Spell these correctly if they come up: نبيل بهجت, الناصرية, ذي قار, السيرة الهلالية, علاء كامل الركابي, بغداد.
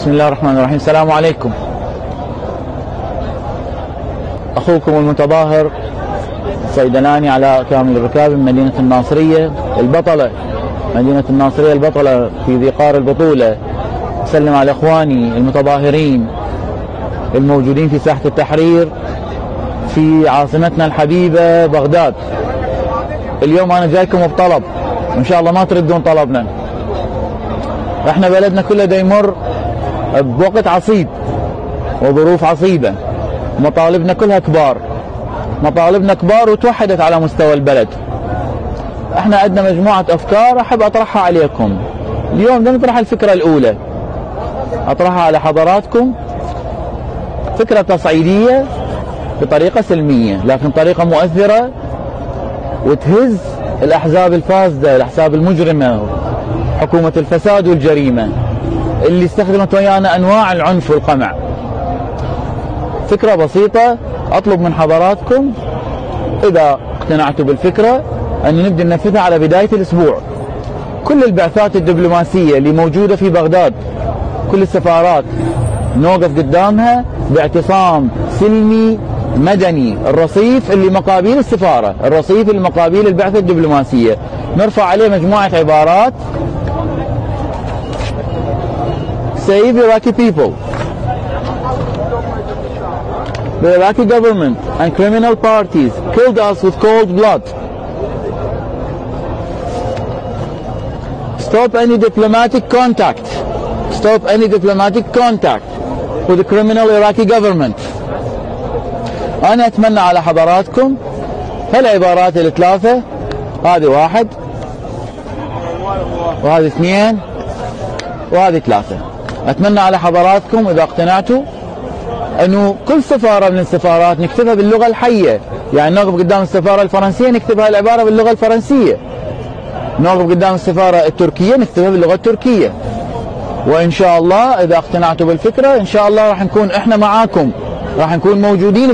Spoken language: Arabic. بسم الله الرحمن الرحيم. السلام عليكم. أخوكم المتظاهر الصيدلاني علاء كامل الركابي من مدينة الناصرية البطلة، مدينة الناصرية البطلة في ذي قار البطولة. أسلم على إخواني المتظاهرين الموجودين في ساحة التحرير في عاصمتنا الحبيبة بغداد. اليوم أنا جايكم بطلب، إن شاء الله ما تردون طلبنا. إحنا بلدنا كله دا يمر بوقت عصيب وظروف عصيبة، مطالبنا كلها كبار، مطالبنا كبار وتوحدت على مستوى البلد. احنا عندنا مجموعة افكار احب اطرحها عليكم اليوم. بدنا نطرح الفكرة الاولى، اطرحها على حضراتكم، فكرة تصعيدية بطريقة سلمية لكن طريقة مؤثرة وتهز الاحزاب الفاسدة، الاحزاب المجرمة، حكومة الفساد والجريمة اللي استخدمت ويانا انواع العنف والقمع. فكرة بسيطة، اطلب من حضراتكم اذا اقتنعتوا بالفكرة ان نبدأ ننفذها على بداية الاسبوع. كل البعثات الدبلوماسية اللي موجودة في بغداد، كل السفارات، نوقف قدامها باعتصام سلمي مدني. الرصيف اللي مقابل السفارة، الرصيف اللي مقابل البعثة الدبلوماسية، نرفع عليه مجموعة عبارات: Save Iraqi people. The Iraqi government and criminal parties killed us with cold blood. Stop any diplomatic contact. Stop any diplomatic contact with the criminal Iraqi government. أنا أتمنى على حضراتكم هالعبارات الثلاثة. هذه واحد، وهذه اثنين، وهذه ثلاثة. أتمنى على حضراتكم إذا اقتنعتوا أنه كل سفارة من السفارات نكتبها باللغة الحية. يعني نوقف قدام السفارة الفرنسية نكتبها العبارة باللغة الفرنسية، نوقف قدام السفارة التركية نكتبها باللغة التركية. وإن شاء الله إذا اقتنعتوا بالفكرة إن شاء الله راح نكون إحنا معاكم، راح نكون موجودين.